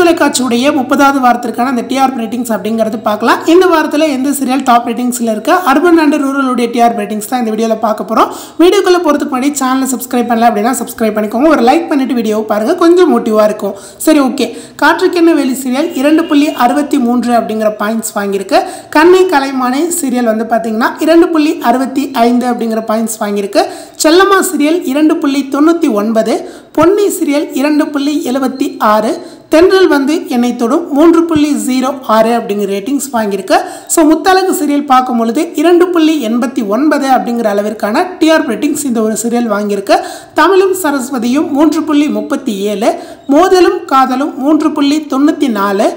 தொலைக்காட்சியுடைய 30வது வாரத்திற்கான அந்த TRP ratings அப்படிங்கறது பார்க்கலாம். இந்த வாரத்துல எந்த சீரியல் டாப் ரேட்டிங்ஸ்ல இருக்கு, அர்பன் அண்ட் ரூரல் உடைய டிஆர்பி ரேட்டிங்ஸ் தான் இந்த வீடியோல பார்க்க போறோம். வீடியோக்குள்ள போறதுக்கு முன்னாடி சேனலை சப்ஸ்கிரைப் பண்ணல அப்படினா சப்ஸ்கிரைப் பண்ணிக்கோங்க, ஒரு லைக் பண்ணிட்டு வீடியோவை பாருங்க, கொஞ்சம் மோட்டிவா இருக்கும். சரி, ஓகே. காற்றுக்கென்ன வேலி சீரியல் 2.63 அப்படிங்கிற பாயிண்ட்ஸ் வாங்கியிருக்கு. கண்ணை கலைமானை சீரியல் வந்து பாத்தீங்கன்னா 2.65 அப்படிங்கிற பாயிண்ட்ஸ் வாங்கியிருக்கு. செல்லம்மா சீரியல் 2.99, பொன்னி சீரியல் 2.76, தென்றல் வந்து என்னை தொடும் 3.06 அப்படிங்கிற ரேட்டிங்ஸ் வாங்கியிருக்கு. ஸோ முத்தழகு சீரியல் பார்க்கும்பொழுது 2.89 அப்படிங்கிற அளவிற்கான டிஆர்பி ரேட்டிங்ஸ் இந்த ஒரு சீரியல் வாங்கியிருக்கு. தமிழும் சரஸ்வதியும் 3.37, மோதலும் காதலும் 3.94,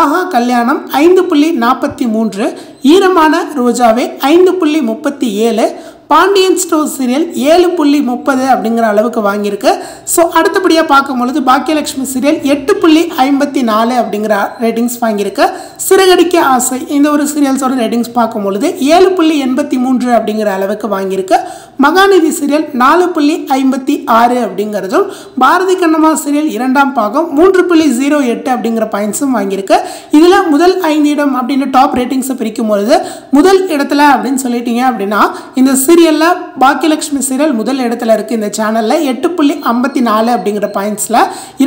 ஆஹா கல்யாணம் 5.43, ஈரமான ரோஜாவே 5.37, பாண்டியன் ஸ்டோர் சீரியல் 7.30 அப்படிங்கிற அளவுக்கு வாங்கியிருக்கு. ஸோ அடுத்தபடியாக பார்க்கும்பொழுது பாக்கிய லட்சுமி சீரியல் 8.54 அப்படிங்கிற ரேட்டிங்ஸ் வாங்கியிருக்கு. சிறகடிக்க ஆசை இந்த ஒரு சீரியல்ஸோட ரேட்டிங்ஸ் பார்க்கும்பொழுது 7.83 அப்படிங்கிற அளவுக்கு வாங்கியிருக்கு. மகாநிதி சீரியல் 4.56 அப்படிங்கிறதும் பாரதி கண்ணம்மா சீரியல் 2ஆம் பாகம் 3.08 அப்படிங்கிற பாயிண்ட்ஸும் வாங்கியிருக்கு. இதில் முதல் 5 இடம் அப்படின்னு டாப் ரேட்டிங்ஸை பிரிக்கும்பொழுது முதல் இடத்துல அப்படின்னு சொல்லிட்டீங்க அப்படின்னா இந்த சீரியல்ல பாக்கியலட்சுமி சீரியல் முதல் இடத்துல இருக்கு. இந்த சேனல்ல 8.54 அப்படிங்கிற பாயிண்ட்ஸ்ல.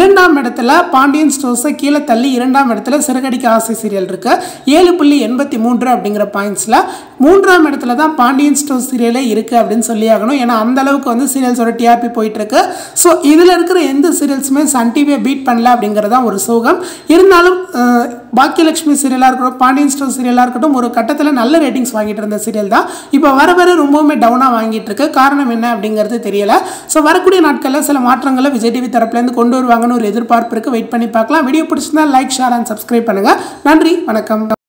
2ஆம் இடத்துல பாண்டியன் ஸ்டோர்ஸ் கீழே தள்ளி 2ஆம் இடத்துல சிறகடிக்க ஆசை சீரியல் இருக்கு 7.83 அப்படிங்கிற பாயிண்ட்ஸ்ல. 3ஆம் இடத்துல தான் பாண்டியன் ஸ்டோர்ஸ் சீரியலே இருக்கு அப்படின்னு சொல்லி ஆகணும். ஏன்னா அந்த அளவுக்கு வந்து சீரியல்ஸோட டிஆர்பி போயிட்டு இருக்கு. ஸோ இதுல இருக்கிற எந்த சீரியல்ஸுமே சன் டிவியை பீட் பண்ணல அப்படிங்கிறதா ஒரு சோகம். இருந்தாலும் பாக்கியலட்சுமி சீரியலாக இருக்கட்டும், பாண்டியன் ஸ்டோர் சீரியலாக இருக்கட்டும், ஒரு கட்டத்தில் நல்ல ரேட்டிங்ஸ் வாங்கிட்டு இருந்த சீரியல் தான் இப்போ வர வர ரொம்பவுமே டவுனாக வாங்கிட்டு இருக்கு. காரணம் என்ன அப்படிங்கிறது தெரியல. ஸோ வரக்கூடிய நாட்களில் சில மாற்றங்களை விஜய் டிவி தரப்புலேருந்து கொண்டு வருவாங்கன்னு ஒரு எதிர்பார்ப்பு இருக்குது. வெயிட் பண்ணி பார்க்கலாம். வீடியோ பிடிச்சிருந்தா லைக், ஷேர் அண்ட் சப்ஸ்கிரைப் பண்ணுங்கள். நன்றி, வணக்கம்.